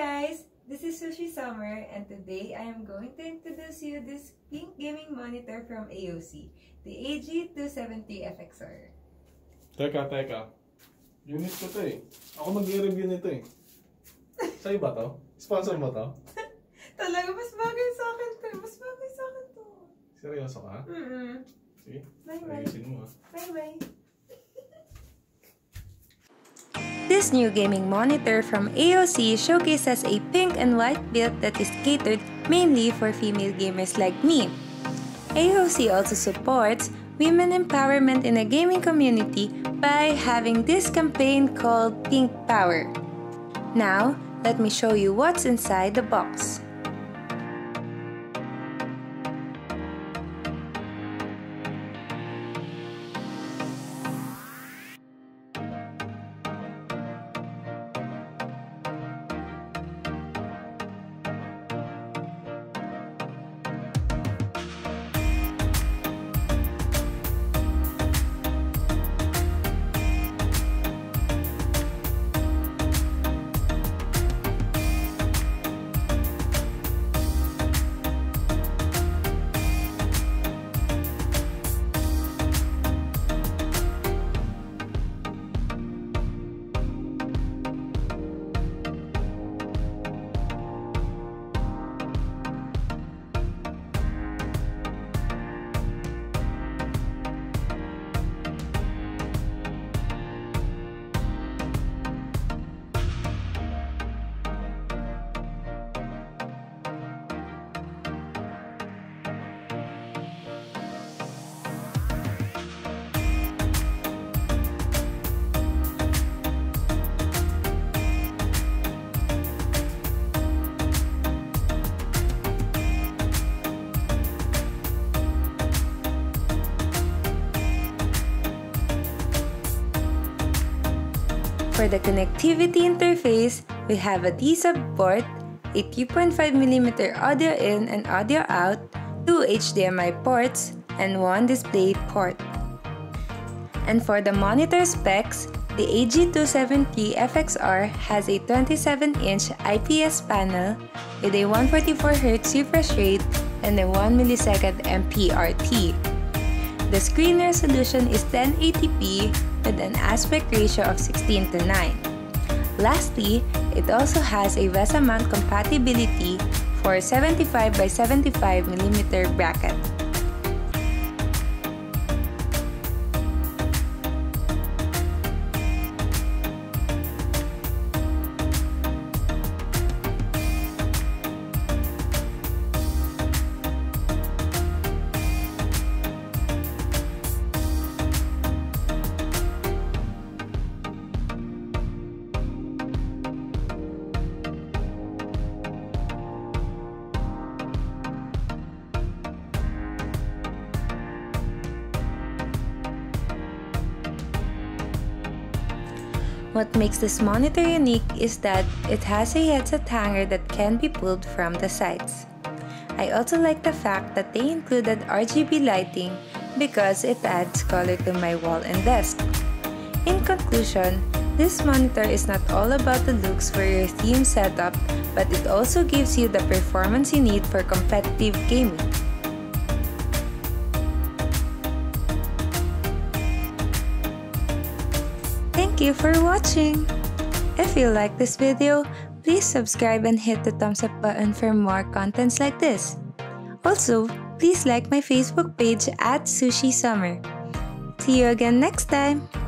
guys, this is Sushi Summer, and today I am going to introduce you this pink gaming monitor from AOC, the AG273FXR. Teka. Unit ko to eh. Ako mag-i-review nito eh. Sa iba to? Sponsor mo to? Talaga, mas bagay sa akin to. Seryoso ka? Sige, ayusin mo ah. Bye-bye. This new gaming monitor from AOC showcases a pink and white build that is catered mainly for female gamers like me. AOC also supports women empowerment in the gaming community by having this campaign called Pink Power. Now, let me show you what's inside the box. For the connectivity interface, we have a D-sub port, a 2.5mm audio in and audio out, two HDMI ports, and one display port. And for the monitor specs, the AG273FXR has a 27-inch IPS panel with a 144Hz refresh rate and a 1ms MPRT. The screen resolution is 1080p with an aspect ratio of 16:9. Lastly, it also has a VESA mount compatibility for 75x75mm bracket. What makes this monitor unique is that it has a headset hanger that can be pulled from the sides. I also like the fact that they included RGB lighting because it adds color to my wall and desk. In conclusion, this monitor is not all about the looks for your theme setup, but it also gives you the performance you need for competitive gaming. Thank you for watching! If you like this video, please subscribe and hit the thumbs up button for more contents like this. Also, please like my Facebook page at Sushi Summer. See you again next time!